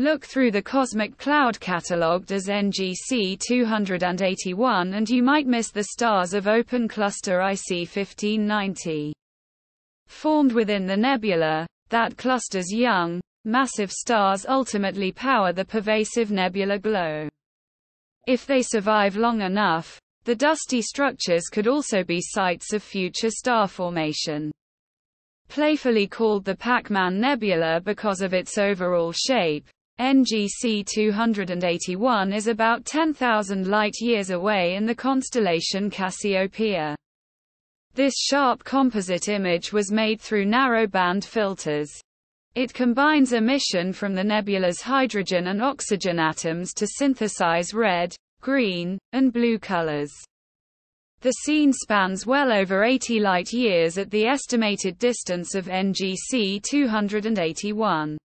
Look through the cosmic cloud catalogued as NGC 281 and you might miss the stars of open cluster IC 1590. Formed within the nebula, that cluster's young, massive stars ultimately power the pervasive nebular glow. If they survive long enough, the dusty structures could also be sites of future star formation. Playfully called the Pacman Nebula because of its overall shape, NGC 281 is about 10,000 light-years away in the constellation Cassiopeia. This sharp composite image was made through narrow-band filters. It combines emission from the nebula's hydrogen and oxygen atoms to synthesize red, green, and blue colors. The scene spans well over 80 light-years at the estimated distance of NGC 281.